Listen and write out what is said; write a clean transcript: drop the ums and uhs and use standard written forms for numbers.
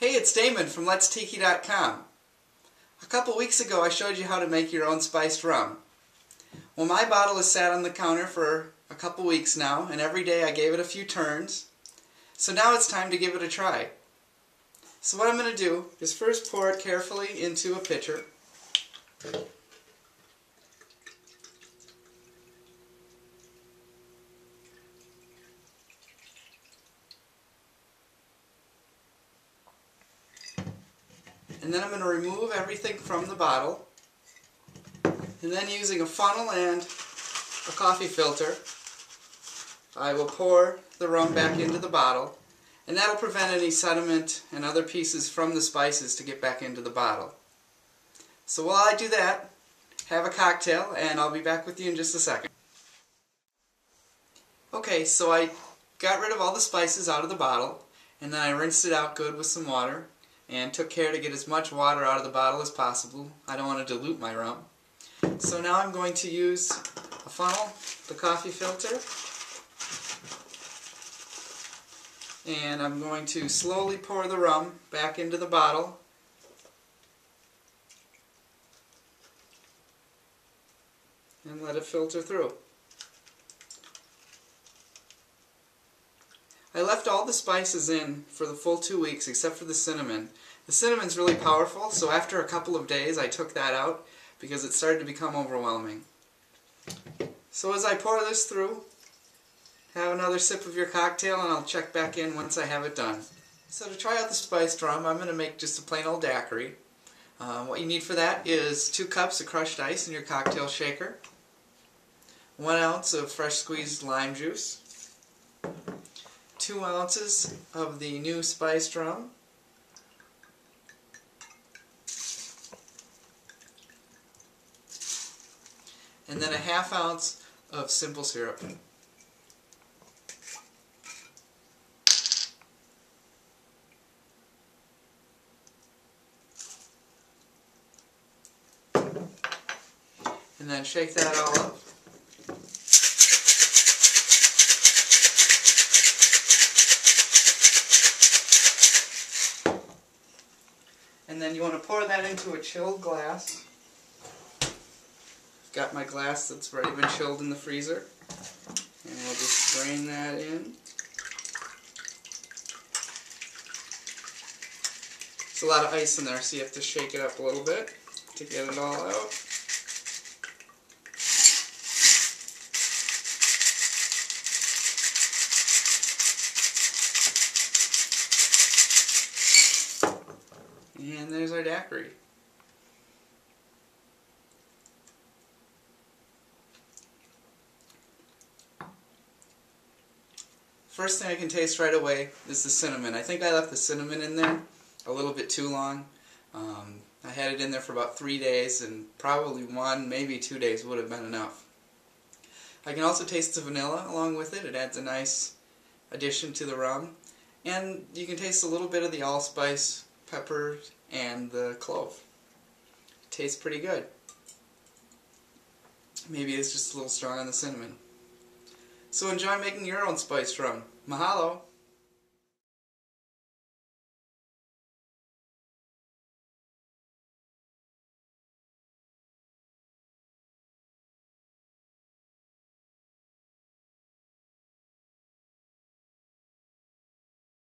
Hey, it's Damon from Let'sTiki.com. A couple weeks ago I showed you how to make your own spiced rum. Well, my bottle has sat on the counter for a couple weeks now, and every day I gave it a few turns. So now it's time to give it a try. So what I'm going to do is first pour it carefully into a pitcher. And then I'm going to remove everything from the bottle, and then using a funnel and a coffee filter I will pour the rum back into the bottle, and that will prevent any sediment and other pieces from the spices to get back into the bottle. So while I do that, have a cocktail, and I'll be back with you in just a second. Okay, so I got rid of all the spices out of the bottle, and then I rinsed it out good with some water, and took care to get as much water out of the bottle as possible. I don't want to dilute my rum. So now I'm going to use a funnel, the coffee filter, and I'm going to slowly pour the rum back into the bottle. And let it filter through. I left all the spices in for the full 2 weeks except for the cinnamon. The cinnamon's really powerful, so after a couple of days I took that out because it started to become overwhelming. So as I pour this through, have another sip of your cocktail, and I'll check back in once I have it done. So to try out the spiced rum, I'm going to make just a plain old daiquiri. What you need for that is 2 cups of crushed ice in your cocktail shaker, 1 ounce of fresh squeezed lime juice, 2 ounces of the new spiced rum, 1/2 ounce of simple syrup. And then shake that all up. And then you want to pour that into a chilled glass. I've got my glass that's already been chilled in the freezer. And we'll just strain that in. There's a lot of ice in there, so you have to shake it up a little bit to get it all out. And there's our daiquiri. First thing I can taste right away is the cinnamon. I think I left the cinnamon in there a little bit too long. I had it in there for about 3 days, and probably 1, maybe 2 days would have been enough. I can also taste the vanilla along with it. It adds a nice addition to the rum. And you can taste a little bit of the allspice, pepper, and the clove. It tastes pretty good. Maybe it's just a little strong on the cinnamon. So enjoy making your own spiced rum. Mahalo!